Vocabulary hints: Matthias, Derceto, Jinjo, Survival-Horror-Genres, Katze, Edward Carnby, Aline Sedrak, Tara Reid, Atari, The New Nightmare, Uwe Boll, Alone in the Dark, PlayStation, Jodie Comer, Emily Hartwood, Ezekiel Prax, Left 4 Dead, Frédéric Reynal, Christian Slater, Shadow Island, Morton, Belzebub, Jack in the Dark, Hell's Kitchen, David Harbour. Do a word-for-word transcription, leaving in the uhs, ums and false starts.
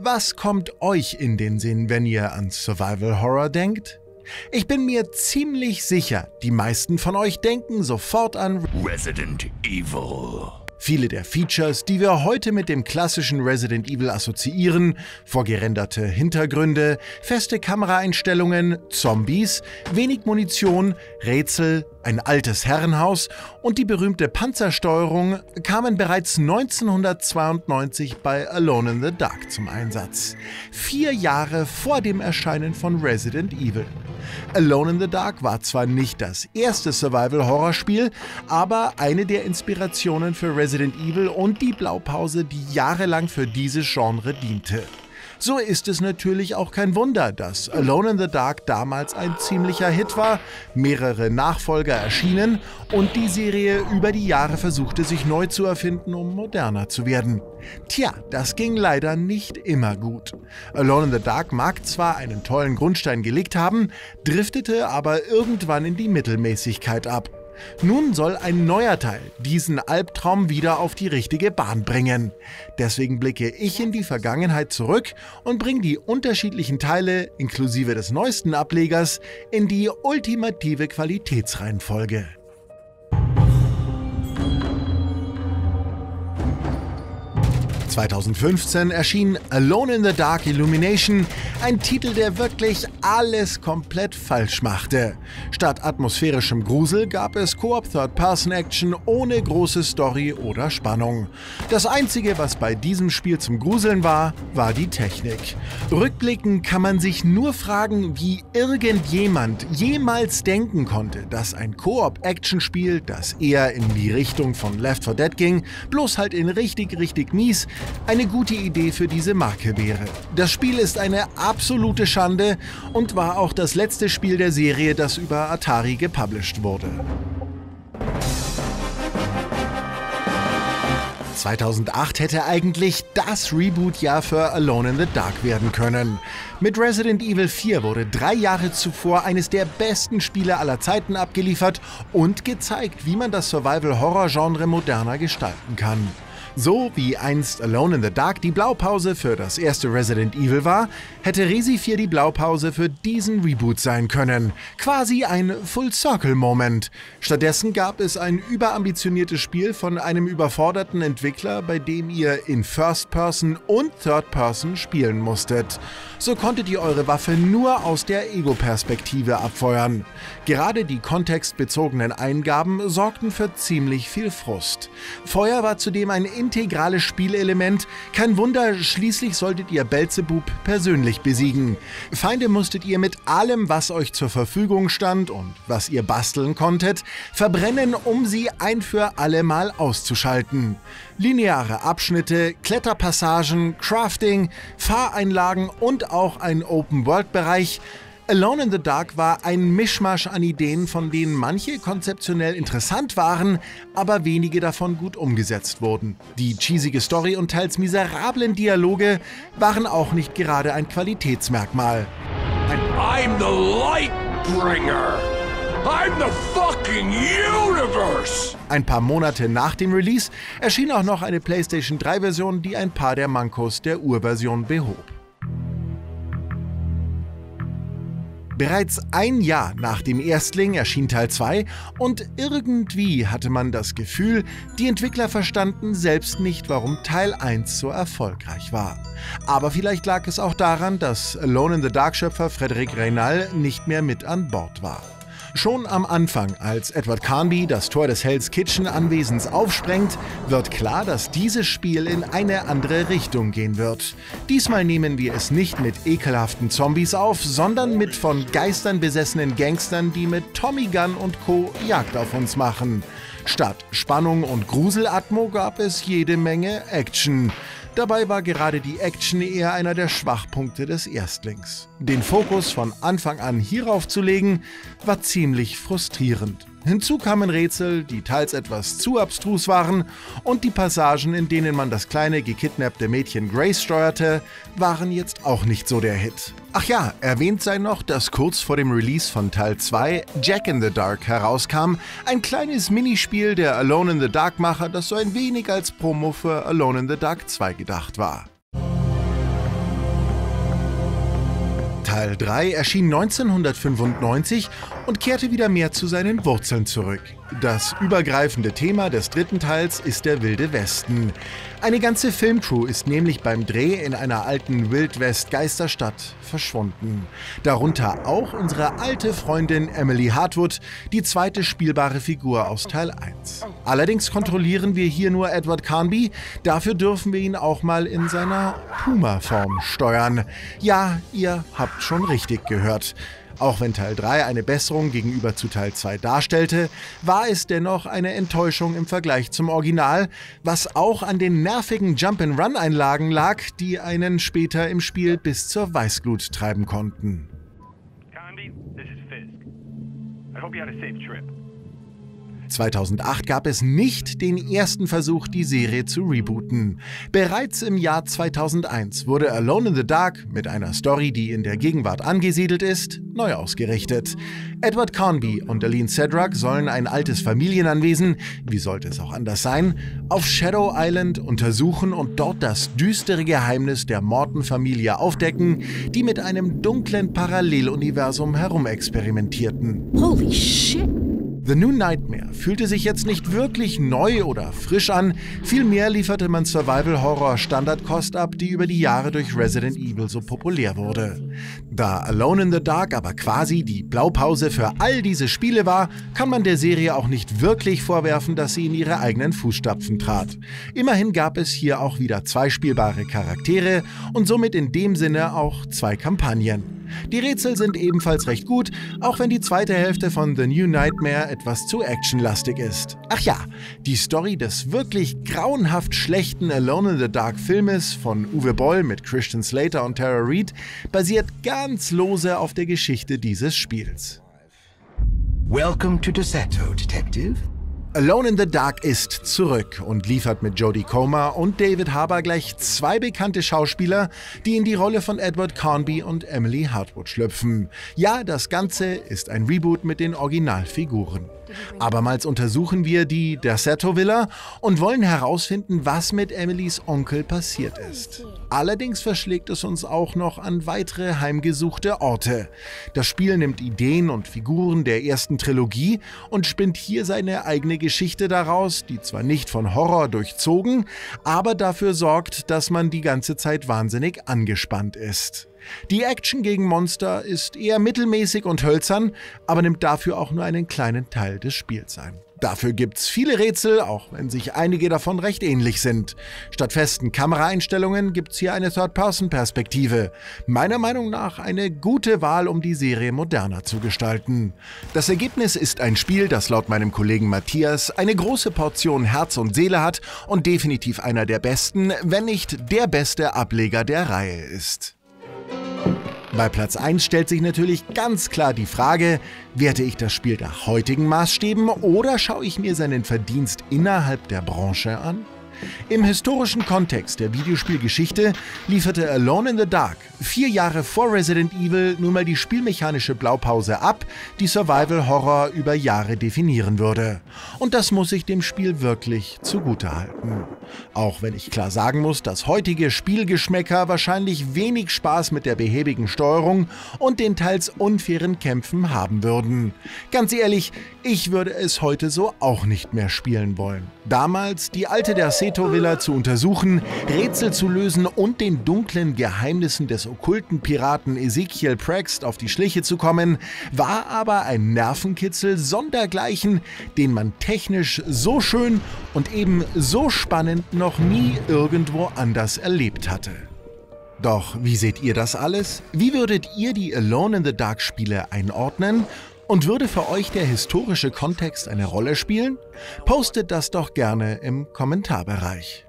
Was kommt euch in den Sinn, wenn ihr an Survival Horror denkt? Ich bin mir ziemlich sicher, die meisten von euch denken sofort an Resident Evil. Viele der Features, die wir heute mit dem klassischen Resident Evil assoziieren, vorgerenderte Hintergründe, feste Kameraeinstellungen, Zombies, wenig Munition, Rätsel, ein altes Herrenhaus und die berühmte Panzersteuerung, kamen bereits neunzehnhundertzweiundneunzig bei Alone in the Dark zum Einsatz. Vier Jahre vor dem Erscheinen von Resident Evil. Alone in the Dark war zwar nicht das erste Survival-Horror-Spiel, aber eine der Inspirationen für Resident Evil und die Blaupause, die jahrelang für dieses Genre diente. So ist es natürlich auch kein Wunder, dass Alone in the Dark damals ein ziemlicher Hit war, mehrere Nachfolger erschienen und die Serie über die Jahre versuchte, sich neu zu erfinden, um moderner zu werden. Tja, das ging leider nicht immer gut. Alone in the Dark mag zwar einen tollen Grundstein gelegt haben, driftete aber irgendwann in die Mittelmäßigkeit ab. Nun soll ein neuer Teil diesen Albtraum wieder auf die richtige Bahn bringen. Deswegen blicke ich in die Vergangenheit zurück und bringe die unterschiedlichen Teile, inklusive des neuesten Ablegers, in die ultimative Qualitätsreihenfolge. zweitausendfünfzehn erschien Alone in the Dark Illumination, ein Titel, der wirklich alles komplett falsch machte. Statt atmosphärischem Grusel gab es Koop Third-Person-Action ohne große Story oder Spannung. Das Einzige, was bei diesem Spiel zum Gruseln war, war die Technik. Rückblickend kann man sich nur fragen, wie irgendjemand jemals denken konnte, dass ein Koop-Action-Spiel, das eher in die Richtung von Left four Dead ging, bloß halt in richtig, richtig mies, eine gute Idee für diese Marke wäre. Das Spiel ist eine absolute Schande und war auch das letzte Spiel der Serie, das über Atari gepublished wurde. zweitausendacht hätte eigentlich das Reboot-Jahr für Alone in the Dark werden können. Mit Resident Evil vier wurde drei Jahre zuvor eines der besten Spiele aller Zeiten abgeliefert und gezeigt, wie man das Survival-Horror-Genre moderner gestalten kann. So wie einst Alone in the Dark die Blaupause für das erste Resident Evil war, hätte Resi vier die Blaupause für diesen Reboot sein können. Quasi ein Full-Circle-Moment. Stattdessen gab es ein überambitioniertes Spiel von einem überforderten Entwickler, bei dem ihr in First Person und Third Person spielen musstet. So konntet ihr eure Waffe nur aus der Ego-Perspektive abfeuern. Gerade die kontextbezogenen Eingaben sorgten für ziemlich viel Frust. Feuer war zudem ein integrales Spielelement. Kein Wunder, schließlich solltet ihr Belzebub persönlich besiegen. Feinde musstet ihr mit allem, was euch zur Verfügung stand und was ihr basteln konntet, verbrennen, um sie ein für alle Mal auszuschalten. Lineare Abschnitte, Kletterpassagen, Crafting, Fahreinlagen und auch ein Open-World-Bereich. Alone in the Dark war ein Mischmasch an Ideen, von denen manche konzeptionell interessant waren, aber wenige davon gut umgesetzt wurden. Die cheesige Story und teils miserablen Dialoge waren auch nicht gerade ein Qualitätsmerkmal. And I'm the Lightbringer. I'm the fucking universe. Ein paar Monate nach dem Release erschien auch noch eine PlayStation drei Version, die ein paar der Mankos der Urversion behob. Bereits ein Jahr nach dem Erstling erschien Teil zwei und irgendwie hatte man das Gefühl, die Entwickler verstanden selbst nicht, warum Teil eins so erfolgreich war. Aber vielleicht lag es auch daran, dass Alone in the Dark-Schöpfer Frédéric Reynal nicht mehr mit an Bord war. Schon am Anfang, als Edward Carnby das Tor des Hell's Kitchen Anwesens aufsprengt, wird klar, dass dieses Spiel in eine andere Richtung gehen wird. Diesmal nehmen wir es nicht mit ekelhaften Zombies auf, sondern mit von Geistern besessenen Gangstern, die mit Tommy Gun und Co. Jagd auf uns machen. Statt Spannung und Gruselatmo gab es jede Menge Action. Dabei war gerade die Action eher einer der Schwachpunkte des Erstlings. Den Fokus von Anfang an hierauf zu legen, war ziemlich frustrierend. Hinzu kamen Rätsel, die teils etwas zu abstrus waren, und die Passagen, in denen man das kleine, gekidnappte Mädchen Grace steuerte, waren jetzt auch nicht so der Hit. Ach ja, erwähnt sei noch, dass kurz vor dem Release von Teil zwei Jack in the Dark herauskam, ein kleines Minispiel der Alone in the Dark-Macher, das so ein wenig als Promo für Alone in the Dark zwei gedacht war. Teil drei erschien neunzehnhundertfünfundneunzig und kehrte wieder mehr zu seinen Wurzeln zurück. Das übergreifende Thema des dritten Teils ist der Wilde Westen. Eine ganze Filmcrew ist nämlich beim Dreh in einer alten Wildwest-Geisterstadt verschwunden. Darunter auch unsere alte Freundin Emily Hartwood, die zweite spielbare Figur aus Teil eins. Allerdings kontrollieren wir hier nur Edward Carnby, dafür dürfen wir ihn auch mal in seiner Puma-Form steuern. Ja, ihr habt schon richtig gehört. Auch wenn Teil drei eine Besserung gegenüber zu Teil zwei darstellte, war es dennoch eine Enttäuschung im Vergleich zum Original, was auch an den nervigen Jump-and-Run-Einlagen lag, die einen später im Spiel bis zur Weißglut treiben konnten. zweitausendacht gab es nicht den ersten Versuch, die Serie zu rebooten. Bereits im Jahr zweitausendeins wurde Alone in the Dark mit einer Story, die in der Gegenwart angesiedelt ist, neu ausgerichtet. Edward Carnby und Aline Sedrak sollen ein altes Familienanwesen, wie sollte es auch anders sein, auf Shadow Island untersuchen und dort das düstere Geheimnis der Morton-Familie aufdecken, die mit einem dunklen Paralleluniversum herumexperimentierten. Holy shit! The New Nightmare fühlte sich jetzt nicht wirklich neu oder frisch an, vielmehr lieferte man Survival-Horror-Standardkost ab, die über die Jahre durch Resident Evil so populär wurde. Da Alone in the Dark aber quasi die Blaupause für all diese Spiele war, kann man der Serie auch nicht wirklich vorwerfen, dass sie in ihre eigenen Fußstapfen trat. Immerhin gab es hier auch wieder zwei spielbare Charaktere und somit in dem Sinne auch zwei Kampagnen. Die Rätsel sind ebenfalls recht gut, auch wenn die zweite Hälfte von The New Nightmare etwas zu actionlastig ist. Ach ja, die Story des wirklich grauenhaft schlechten Alone in the Dark Filmes von Uwe Boll mit Christian Slater und Tara Reid basiert ganz lose auf der Geschichte dieses Spiels. Welcome to Derceto, Detective. Alone in the Dark ist zurück und liefert mit Jodie Comer und David Harbour gleich zwei bekannte Schauspieler, die in die Rolle von Edward Carnby und Emily Hartwood schlüpfen. Ja, das Ganze ist ein Reboot mit den Originalfiguren. Abermals untersuchen wir die Derceto-Villa und wollen herausfinden, was mit Emilys Onkel passiert ist. Allerdings verschlägt es uns auch noch an weitere heimgesuchte Orte. Das Spiel nimmt Ideen und Figuren der ersten Trilogie und spinnt hier seine eigene Geschichte daraus, die zwar nicht von Horror durchzogen, aber dafür sorgt, dass man die ganze Zeit wahnsinnig angespannt ist. Die Action gegen Monster ist eher mittelmäßig und hölzern, aber nimmt dafür auch nur einen kleinen Teil des Spiels ein. Dafür gibt's viele Rätsel, auch wenn sich einige davon recht ähnlich sind. Statt festen Kameraeinstellungen gibt's hier eine Third-Person-Perspektive. Meiner Meinung nach eine gute Wahl, um die Serie moderner zu gestalten. Das Ergebnis ist ein Spiel, das laut meinem Kollegen Matthias eine große Portion Herz und Seele hat und definitiv einer der besten, wenn nicht der beste Ableger der Reihe ist. Bei Platz eins stellt sich natürlich ganz klar die Frage, werte ich das Spiel nach heutigen Maßstäben oder schaue ich mir seinen Verdienst innerhalb der Branche an? Im historischen Kontext der Videospielgeschichte lieferte Alone in the Dark vier Jahre vor Resident Evil nun mal die spielmechanische Blaupause ab, die Survival-Horror über Jahre definieren würde. Und das muss ich dem Spiel wirklich zugutehalten. Auch wenn ich klar sagen muss, dass heutige Spielgeschmäcker wahrscheinlich wenig Spaß mit der behäbigen Steuerung und den teils unfairen Kämpfen haben würden. Ganz ehrlich, ich würde es heute so auch nicht mehr spielen wollen. Damals die alte Derceto-Villa zu untersuchen, Rätsel zu lösen und den dunklen Geheimnissen des okkulten Piraten Ezekiel Prax auf die Schliche zu kommen, war aber ein Nervenkitzel sondergleichen, den man technisch so schön und eben so spannend noch nie irgendwo anders erlebt hatte. Doch wie seht ihr das alles? Wie würdet ihr die Alone in the Dark Spiele einordnen? Und würde für euch der historische Kontext eine Rolle spielen? Postet das doch gerne im Kommentarbereich.